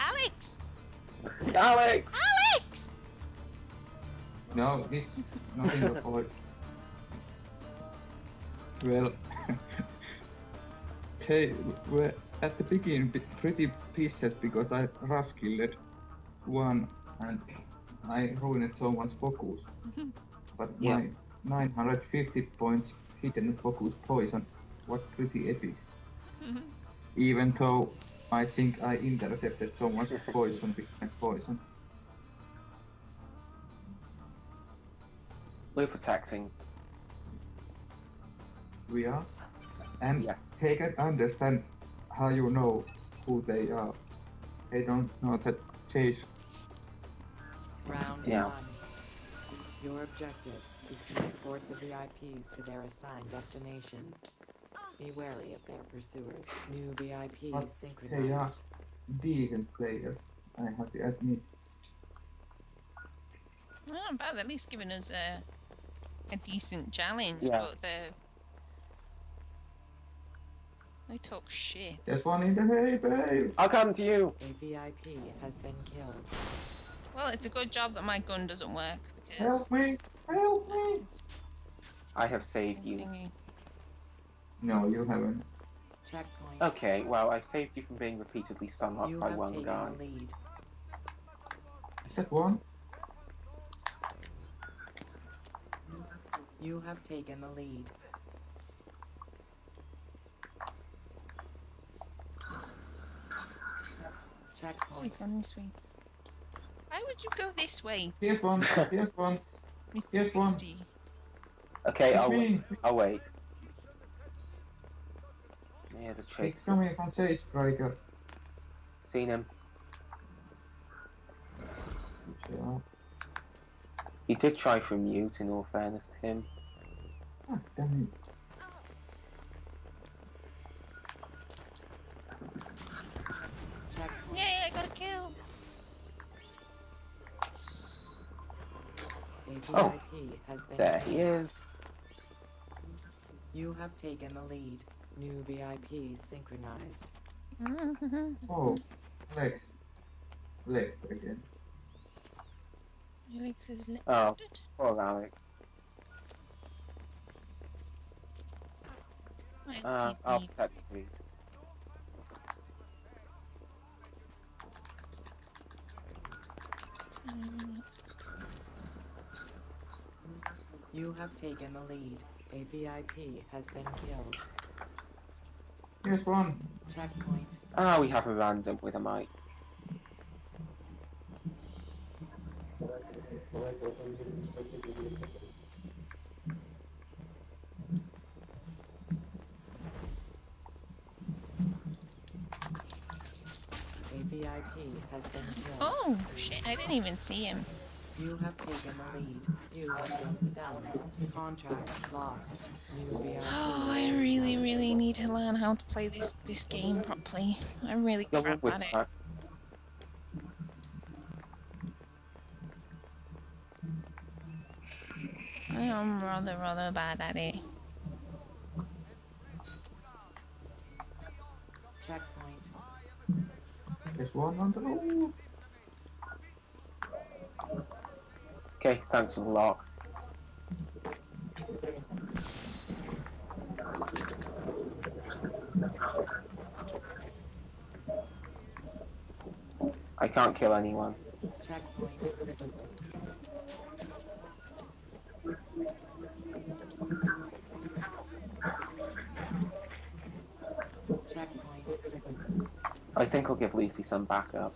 Alex! Alex! Alex! No, this nothing record. Well, they were at the beginning pretty pissed because I rush killed one and I ruined someone's focus. But yeah. My 950 points hidden focus poison was pretty epic. Even though I think I intercepted someone's poison with my poison. We're protecting. We are? And yes. They can understand how you know who they are. They don't know that chase. Round one. Your objective is to escort the VIPs to their assigned destination. Be wary of their pursuers. New VIPs but synchronized. They are decent players, I have to admit. Well, I'm bad, at least giving us a decent challenge, yeah. But they talk shit. There's one in the hay, babe! I'll come to you! A VIP has been killed. Well, it's a good job that my gun doesn't work, because... Help me! Help me! I have saved you. No, you haven't. Checkpoint. Okay, well, I saved you from being repeatedly stunned by one guy. Is that one? You have taken the lead. Checkpoint. Oh, he's gone this way. Why would you go this way? Here's one. Here's one. Mr. Here's one. Okay, I'll wait. Yeah, the chase. He's coming from Chase Breaker. Seen him. Sure. He did try for mute, in all fairness to him. Oh, damn it. Yay, I got a kill! Oh, there he is. You have taken the lead. New VIP synchronized. Oh, Lex. Lex again. Alex is left. Oh, poor Alex. I'll protect you, please. You have taken the lead. A VIP has been killed. Here's one. Checkpoint. Ah, we have a random with a mic. A VIP has been killed. Oh, shit, I didn't even see him. You have taken the lead. You have been stunned. Contract lost. Oh, I really need to learn how to play this game properly. I'm really crap at it. I am rather bad at it. Checkpoint. There's one on the wall. Okay, thanks a lot. I can't kill anyone. Checkpoint. I think I'll give Lucie some backup.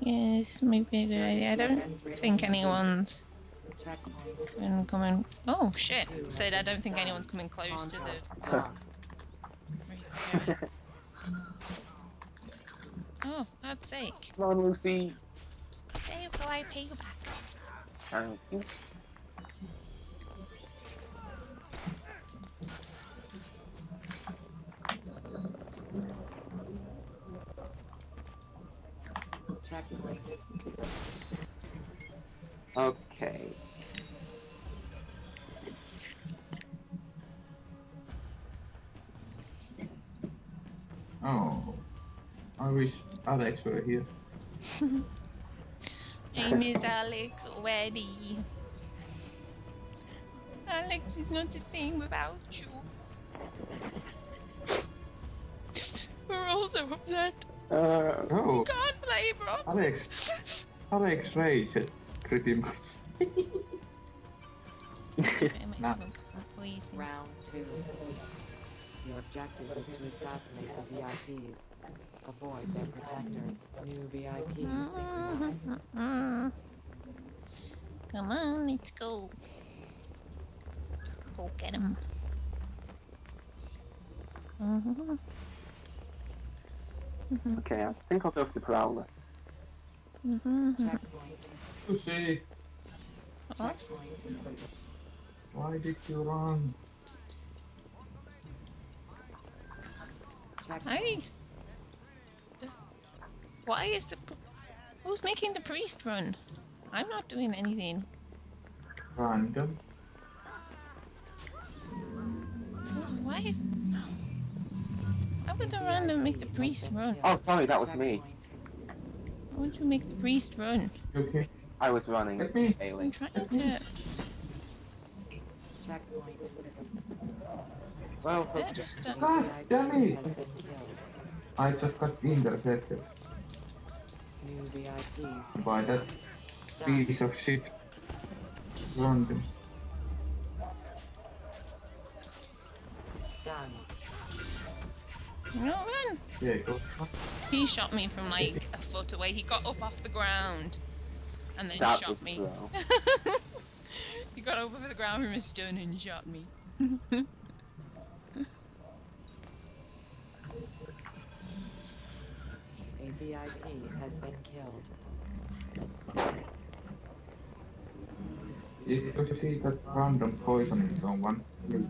Yes, maybe a good idea. I don't think anyone's been coming. Oh shit! Said I don't think anyone's coming close to the. Oh, for God's sake! Come on, Lucie. Save the life, pay you back. Thank you. Okay. Oh, I will Where's Alex? Right here. Aim is Alex already. Alex is not the same without you. We're all so upset. No. You can't play, bro. Alex. Alex, right. Pretty much. Nah. Round 2. Your objective is to assassinate the VIPs. Avoid their protectors. New VIPs synchronized. Come on, let's go. Go get him. Okay, I think I'll go for the Prowler. Checkpoint. Lucie! What? Why did you run? Nice. Just, why is the... Who's making the priest run? I'm not doing anything. Random. Why is... How would the random make the priest run? Oh, sorry, that was me. Why don't you make the priest run? Okay. I was running. I'm trying to... Checkpoint. Well, they're just done. Ah, damn it! I just got intercepted. By that piece of shit. Random. No, run! Yeah, go. He shot me from like a foot away. He got up off the ground and then that shot me. He got up off the ground from his stone and shot me. A VIP has been killed. If you see that random poisoning someone, please.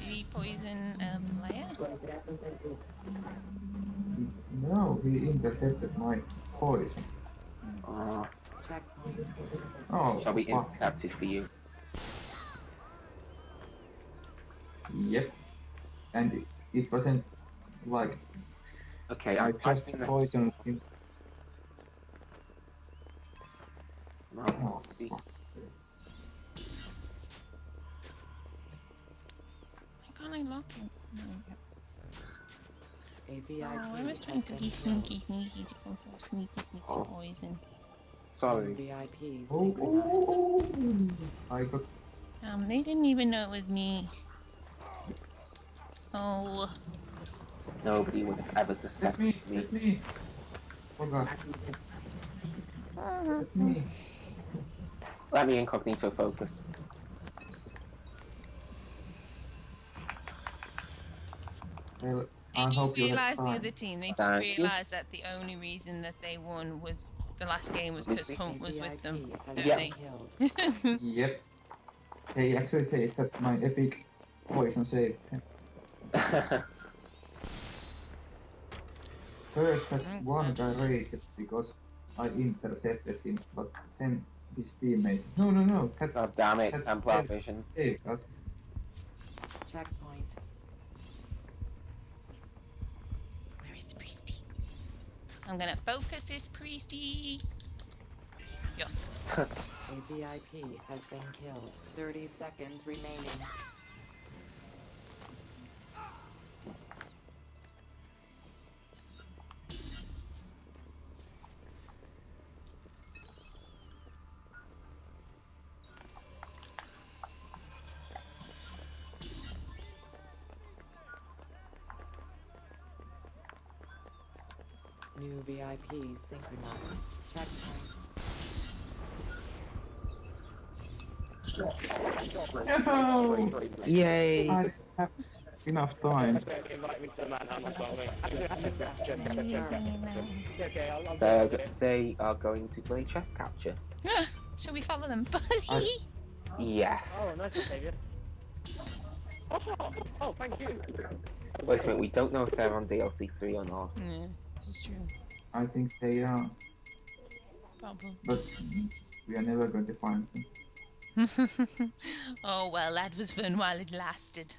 Did he poison a player? No, he intercepted my poison. Oh, shall we intercept it for you? Yep. And it wasn't like... Okay, I just poisoned him. No, see. Why can't I lock him? No. Oh, I was trying to be sneaky to go for sneaky poison. Sorry. Oh. I got... They didn't even know it was me. Oh. Nobody would have ever suspected me. Oh God. Me. Let me incognito focus. Did you realise that the only reason that they won was the last game was because Hunt was with them, don't they? Yep. They actually say that my epic poison save. First that one guy rated because I intercepted him, but then his teammate. No. Oh damn it, Templar vision. Checkpoint. I'm gonna focus this priesty. Yes. A VIP has been killed. 30 seconds remaining. New VIP synchronized. Checkpoint. No! Yay! I have enough time. They are going to play chess capture. Shall we follow them? Yes. Oh, nice to save you. Oh, thank you. Wait a minute, we don't know if they're on DLC 3 or not. Yeah. This is true. I think they are. Probably. But we are never going to find them. Oh well, that was fun while it lasted.